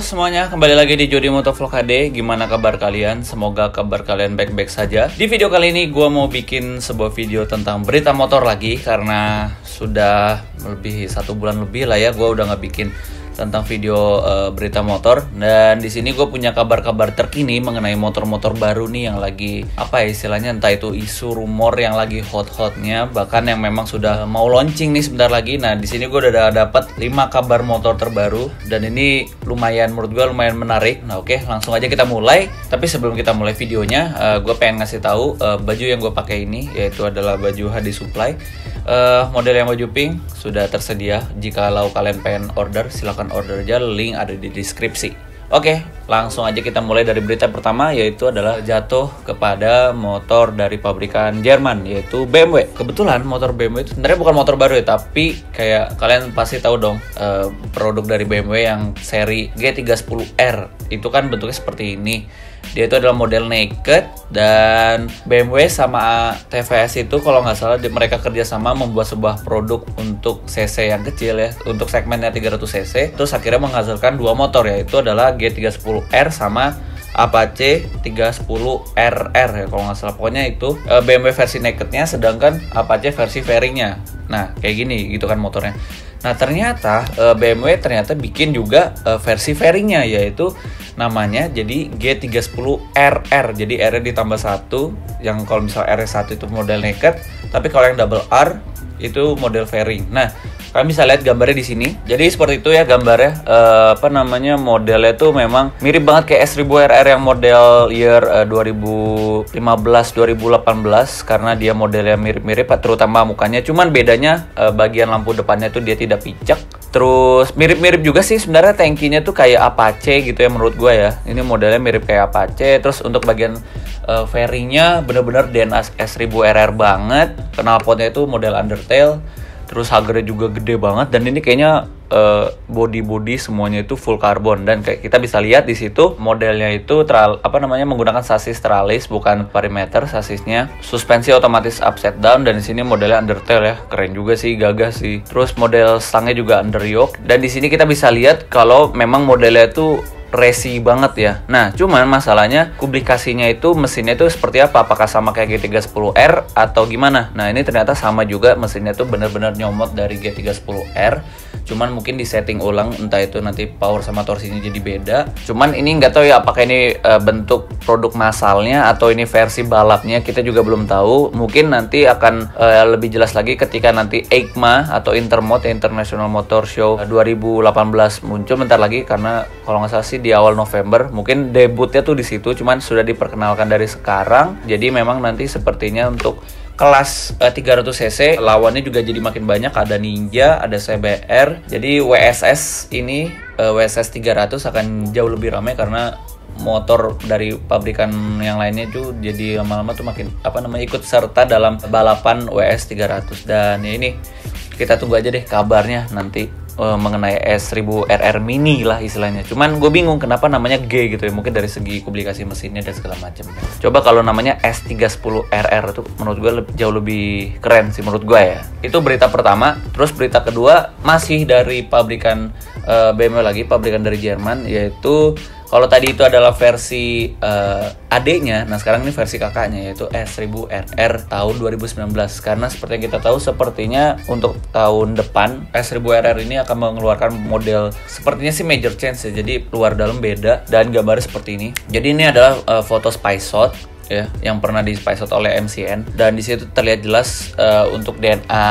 Halo semuanya, kembali lagi di Jodie Motovlog HD. Gimana kabar kalian? Semoga kabar kalian baik-baik saja. Di video kali ini gue mau bikin sebuah video tentang berita motor lagi, karena sudah lebih 1 bulan lebih lah ya gue udah nggak bikin tentang video berita motor. Dan di sini gue punya kabar-kabar terkini mengenai motor-motor baru nih yang lagi apa ya istilahnya, entah itu isu rumor yang lagi hot-hotnya, bahkan yang memang sudah mau launching nih sebentar lagi. Nah di sini gue udah dapat 5 kabar motor terbaru dan ini lumayan, menurut gue lumayan menarik. Nah oke, langsung aja kita mulai. Tapi sebelum kita mulai videonya, gue pengen ngasih tahu baju yang gue pakai ini, yaitu adalah baju Hadi Supply. Model yang baju pink sudah tersedia. Jikalau kalian pengen order, silahkan order aja, link ada di deskripsi. Oke, langsung aja kita mulai dari berita pertama, yaitu adalah jatuh kepada motor dari pabrikan Jerman, yaitu BMW. Kebetulan motor BMW itu sebenarnya bukan motor baru ya, tapi kayak kalian pasti tahu dong produk dari BMW yang seri G310R itu kan bentuknya seperti ini. Dia itu adalah model naked, dan BMW sama TVS itu kalau nggak salah mereka kerjasama membuat sebuah produk untuk cc yang kecil ya, untuk segmennya 300 cc. Terus akhirnya menghasilkan 2 motor, yaitu adalah G310R sama Apache 310RR ya kalau nggak salah. Pokoknya itu BMW versi nakednya, sedangkan Apache versi fairingnya. Nah kayak gini gitu kan motornya. Nah ternyata BMW ternyata bikin juga versi fairingnya, yaitu namanya jadi G310RR. Jadi R-nya ditambah 1, yang kalau misal R1 itu model naked, tapi kalau yang double R itu model fairing. Nah kalian bisa lihat gambarnya di sini. Jadi seperti itu ya gambarnya. Modelnya tuh memang mirip banget kayak S1000RR yang model year 2015 2018, karena dia modelnya mirip-mirip, terutama mukanya. Cuman bedanya bagian lampu depannya tuh dia tidak picak. Terus mirip-mirip juga sih sebenarnya tankinya tuh kayak Apache gitu ya menurut gue ya. Ini modelnya mirip kayak Apache. Terus untuk bagian fairingnya bener-bener DNA S1000RR banget. Knalpotnya itu model Undertail. Terus harganya juga gede banget, dan ini kayaknya body semuanya itu full karbon. Dan kayak kita bisa lihat di situ modelnya itu menggunakan sasis tralis, bukan perimeter sasisnya. Suspensi otomatis upside down, dan di sini modelnya undertail ya. Keren juga sih, gagah sih. Terus model stangnya juga under yoke, dan di sini kita bisa lihat kalau memang modelnya itu racing banget ya. Nah, cuman masalahnya publikasinya itu mesinnya itu seperti apa? Apakah sama kayak G310R atau gimana? Nah, ini ternyata sama juga, mesinnya tuh bener-bener nyomot dari G310R. Cuman mungkin disetting ulang, entah itu nanti power sama torsinya jadi beda. Cuman ini nggak tahu ya apakah ini bentuk produk masalnya atau ini versi balapnya, kita juga belum tahu. Mungkin nanti akan lebih jelas lagi ketika nanti EICMA atau Intermot, International Motor Show 2018 muncul bentar lagi, karena kalau nggak salah sih di awal November mungkin debutnya tuh di situ. Cuman sudah diperkenalkan dari sekarang, jadi memang nanti sepertinya untuk kelas 300 cc lawannya juga jadi makin banyak. Ada Ninja, ada CBR, jadi WSS ini WSS 300 akan jauh lebih ramai, karena motor dari pabrikan yang lainnya itu jadi lama-lama tuh makin ikut serta dalam balapan WS 300. Dan ya ini kita tunggu aja deh kabarnya nanti mengenai S1000RR mini lah istilahnya. Cuman gue bingung kenapa namanya G gitu ya, mungkin dari segi publikasi mesinnya dan segala macam. Coba kalau namanya S310RR tuh menurut gue jauh lebih keren sih menurut gue ya. Itu berita pertama. Terus berita kedua masih dari pabrikan BMW lagi, pabrikan dari Jerman, yaitu kalau tadi itu adalah versi adeknya, nah sekarang ini versi kakaknya, yaitu S1000RR tahun 2019. Karena seperti yang kita tahu, sepertinya untuk tahun depan S1000RR ini akan mengeluarkan model, sepertinya sih major change ya, jadi luar dalam beda, dan gambarnya seperti ini. Jadi ini adalah foto spy shot ya, yang pernah di spy shot oleh MCN, dan di situ terlihat jelas untuk DNA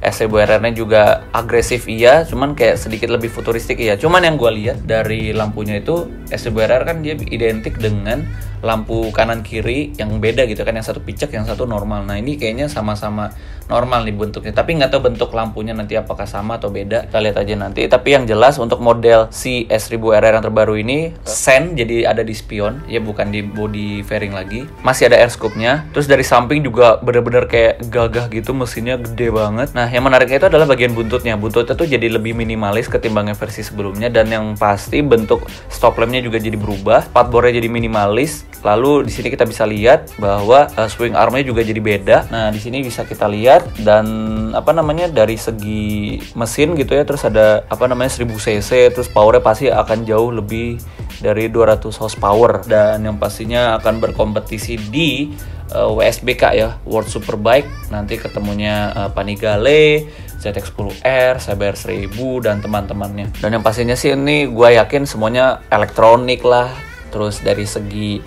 S1000RR-nya juga agresif iya, cuman kayak sedikit lebih futuristik iya. Cuman yang gue lihat dari lampunya itu, S1000RR kan dia identik dengan lampu kanan kiri yang beda gitu kan, yang satu picek, yang satu normal. Nah ini kayaknya sama-sama normal nih bentuknya, tapi nggak tahu bentuk lampunya nanti apakah sama atau beda. Kita lihat aja nanti. Tapi yang jelas untuk model si S1000RR yang terbaru ini sen, jadi ada di spion ya, bukan di body fairing lagi. Masih ada air scoop-nya. Terus dari samping juga bener-bener kayak gagah gitu, mesinnya gede banget. Nah yang menariknya itu adalah bagian buntutnya. Buntutnya tuh jadi lebih minimalis ketimbangnya versi sebelumnya, dan yang pasti bentuk stop lampnya juga jadi berubah, spatbornya jadi minimalis, Lalu di sini kita bisa lihat bahwa swing armnya juga jadi beda. Nah, di sini bisa kita lihat, dan apa namanya, dari segi mesin gitu ya, terus ada apa namanya 1000 cc, terus powernya pasti akan jauh lebih dari 200 horsepower, dan yang pastinya akan berkompetisi di WSBK ya, World Superbike. Nanti ketemunya Panigale, ZX10R, CBR 1000 dan teman-temannya. Dan yang pastinya sih ini gue yakin semuanya elektronik lah. Terus dari segi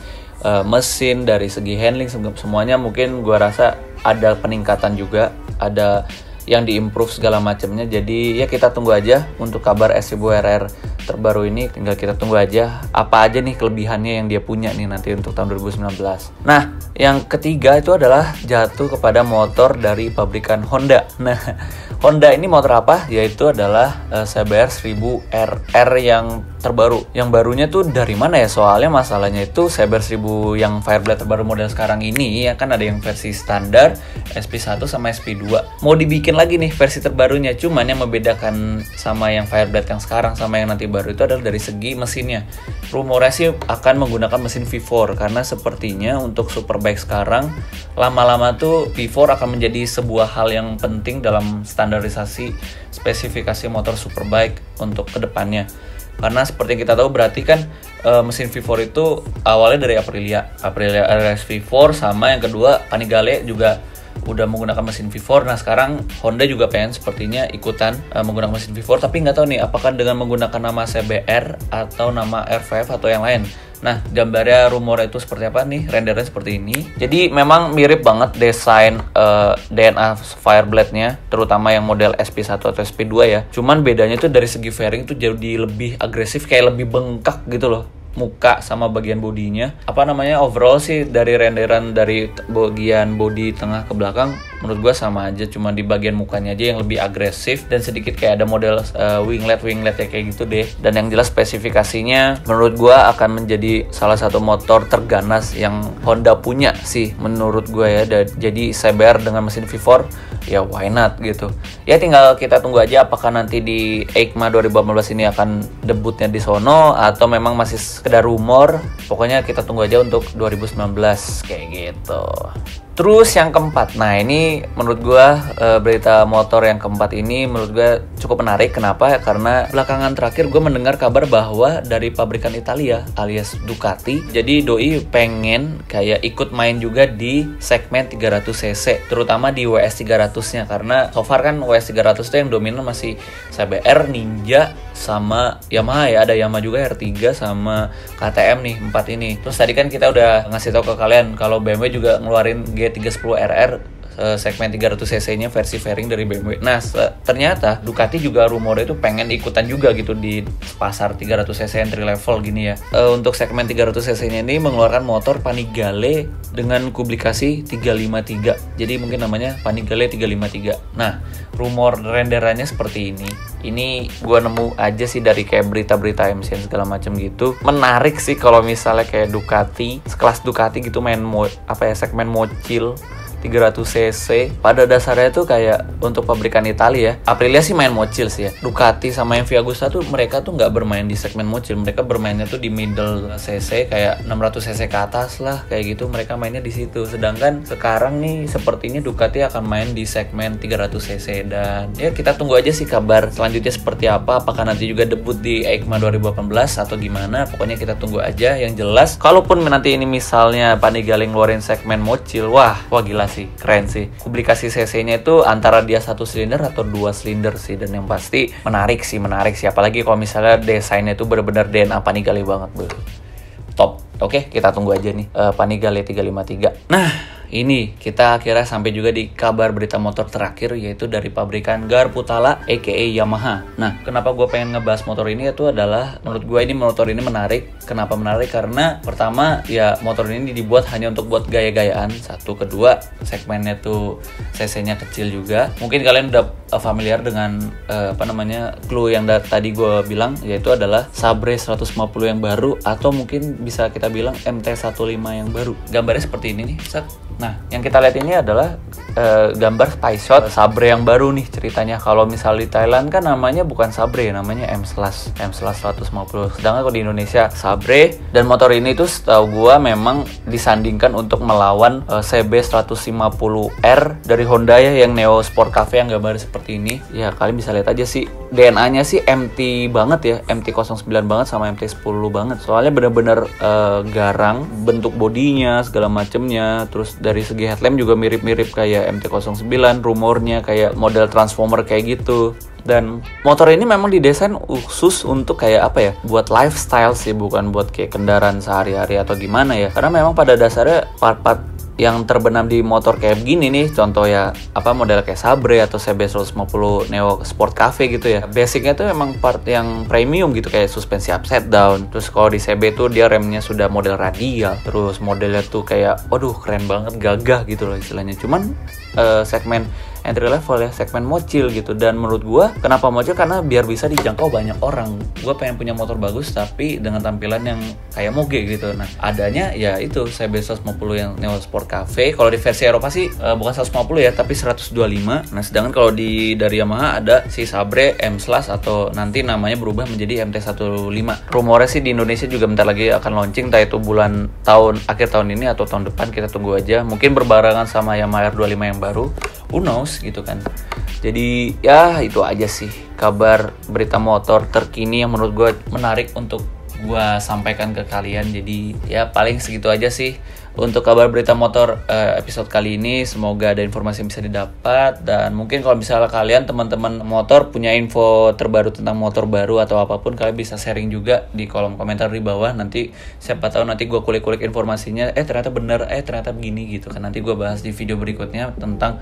mesin, dari segi handling, semuanya mungkin gua rasa ada peningkatan juga, ada yang diimprove segala macamnya. Jadi ya kita tunggu aja untuk kabar S1000RR terbaru ini, tinggal kita tunggu aja apa aja nih kelebihannya yang dia punya nih nanti untuk tahun 2019. Nah, yang ketiga itu adalah jatuh kepada motor dari pabrikan Honda. Nah, Honda ini motor apa? Yaitu adalah CBR 1000RR yang terbaru. Yang barunya tuh dari mana ya? Soalnya masalahnya itu CBR 1000 yang Fireblade terbaru model sekarang ini ya, kan ada yang versi standar, SP1 sama SP2. Mau dibikin lagi nih versi terbarunya, cuman yang membedakan sama yang Fireblade yang sekarang sama yang nanti baru itu adalah dari segi mesinnya. Rumornya sih akan menggunakan mesin V4, karena sepertinya untuk Superbike sekarang lama-lama tuh V4 akan menjadi sebuah hal yang penting dalam standar standarisasi spesifikasi motor Superbike untuk kedepannya. Karena seperti yang kita tahu, berarti kan mesin V4 itu awalnya dari Aprilia RS V4, sama yang kedua Panigale juga udah menggunakan mesin V4. Nah, sekarang Honda juga pengen sepertinya ikutan menggunakan mesin V4, tapi nggak tahu nih apakah dengan menggunakan nama CBR atau nama R5 atau yang lain. Nah, gambarnya rumor itu seperti apa nih? Rendernya seperti ini. Jadi memang mirip banget desain DNA Fireblade-nya, terutama yang model SP1 atau SP2 ya. Cuman bedanya tuh dari segi fairing tuh jadi lebih agresif, kayak lebih bengkak gitu loh, muka sama bagian bodinya. Apa namanya, overall sih dari renderan dari bagian bodi tengah ke belakang menurut gue sama aja, cuma di bagian mukanya aja yang lebih agresif dan sedikit kayak ada model winglet ya, kayak gitu deh. Dan yang jelas spesifikasinya menurut gue akan menjadi salah satu motor terganas yang Honda punya sih menurut gue ya. Jadi CBR dengan mesin V4 ya why not gitu ya. Tinggal kita tunggu aja apakah nanti di EICMA 2018 ini akan debutnya di sono atau memang masih sekedar rumor. Pokoknya kita tunggu aja untuk 2019 kayak gitu. Terus yang keempat, nah ini menurut gue berita motor yang keempat ini menurut gue cukup menarik. Kenapa? Karena belakangan terakhir gue mendengar kabar bahwa dari pabrikan Italia alias Ducati, jadi doi pengen kayak ikut main juga di segmen 300cc, terutama di WS300-nya. Karena so far kan WS300 itu yang dominan masih CBR, Ninja, sama Yamaha ya. Ada Yamaha juga R3 sama KTM nih, 4 ini. Terus tadi kan kita udah ngasih tahu ke kalian kalau BMW juga ngeluarin G310RR segmen 300cc-nya versi fairing dari BMW. Nah, ternyata Ducati juga rumornya itu pengen ikutan juga gitu di pasar 300cc entry level gini ya. Untuk segmen 300cc-nya ini mengeluarkan motor Panigale dengan kublikasi 353. Jadi mungkin namanya Panigale 353. Nah, rumor renderannya seperti ini. Ini gue nemu aja sih dari kayak berita-berita MCN segala macam gitu. Menarik sih kalau misalnya kayak Ducati, sekelas Ducati gitu main segmen MOCIL 300cc. Pada dasarnya tuh kayak untuk pabrikan Italia ya, Aprilia sih main MOCIL sih ya. Ducati sama MV Agusta tuh mereka tuh nggak bermain di segmen MOCIL, mereka bermainnya tuh di middle cc, kayak 600cc ke atas lah kayak gitu, mereka mainnya di situ. Sedangkan sekarang nih sepertinya Ducati akan main di segmen 300cc. Dan ya kita tunggu aja sih kabar selanjutnya seperti apa, apakah nanti juga debut di EICMA 2018 atau gimana. Pokoknya kita tunggu aja. Yang jelas kalaupun nanti ini misalnya Panigale ngeluarin segmen MOCIL, wah gila sih, keren sih. Publikasi cc-nya itu antara dia 1 silinder atau 2 silinder sih. Dan yang pasti menarik sih. Apalagi kalau misalnya desainnya itu benar-benar DNA Panigale banget, bro. Top. Oke, kita tunggu aja nih Panigale 353. Nah, ini kita akhirnya sampai juga di kabar berita motor terakhir, yaitu dari pabrikan Garputala aka Yamaha. Nah, kenapa gue pengen ngebahas motor ini itu adalah menurut gue ini motor ini menarik. Kenapa menarik? Karena pertama ya motor ini dibuat hanya untuk buat gaya-gayaan. Satu, kedua segmennya tuh cc-nya kecil juga. Mungkin kalian udah familiar dengan clue yang tadi gue bilang, yaitu adalah Xabre 150 yang baru, atau mungkin bisa kita bilang MT 15 yang baru. Gambarnya seperti ini nih. Nah, yang kita lihat ini adalah gambar spy shot Xabre yang baru nih ceritanya. Kalau misal di Thailand kan namanya bukan Xabre, namanya M-Slaz 150. Sedangkan kalau di Indonesia Xabre, dan motor ini tuh setahu gua memang disandingkan untuk melawan CB 150R dari Honda ya, yang Neo Sport Cafe yang gambar seperti ini. Ya, kalian bisa lihat aja sih DNA-nya sih MT banget ya, MT09 banget sama MT10 banget. Soalnya benar-benar garang bentuk bodinya segala macemnya, terus dari segi headlamp juga mirip-mirip kayak MT09, rumornya kayak model transformer kayak gitu. Dan motor ini memang didesain khusus untuk kayak apa ya, buat lifestyle sih, bukan buat kayak kendaraan sehari-hari atau gimana ya. Karena memang pada dasarnya part-part yang terbenam di motor kayak gini nih, contoh ya apa model kayak Xabre atau CB 150 Neo Sport Cafe gitu ya, basicnya tuh emang part yang premium gitu, kayak suspensi upside down. Terus kalau di CB tuh dia remnya sudah model radial, terus modelnya tuh kayak aduh keren banget, gagah gitu loh istilahnya. Cuman segmen entry level ya, segmen MOCIL gitu. Dan menurut gua kenapa MOCIL, karena biar bisa dijangkau banyak orang. Gua pengen punya motor bagus tapi dengan tampilan yang kayak moge gitu. Nah, adanya ya itu CB 150 yang Neo Sport Cafe. Kalau di versi Eropa sih bukan 150 ya, tapi 125. Nah, sedangkan kalau di dari Yamaha ada si Xabre M-Slaz atau nanti namanya berubah menjadi MT15. Rumornya sih di Indonesia juga bentar lagi akan launching, entah itu akhir tahun ini atau tahun depan, kita tunggu aja. Mungkin berbarengan sama Yamaha R25 yang baru. Who knows gitu kan. Jadi ya itu aja sih kabar berita motor terkini yang menurut gue menarik untuk gue sampaikan ke kalian. Jadi ya paling segitu aja sih untuk kabar berita motor episode kali ini. Semoga ada informasi yang bisa didapat, dan mungkin kalau misalnya kalian teman-teman motor punya info terbaru tentang motor baru atau apapun, kalian bisa sharing juga di kolom komentar di bawah. Nanti siapa tahu nanti gue kulik-kulik informasinya, ternyata bener, ternyata begini gitu kan. Nanti gue bahas di video berikutnya tentang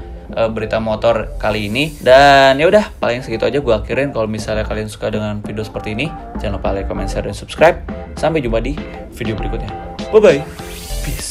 berita motor kali ini. Dan ya udah paling segitu aja gue akhirin. Kalau misalnya kalian suka dengan video seperti ini, jangan lupa like, comment, share, dan subscribe. Sampai jumpa di video berikutnya. Bye bye. Peace.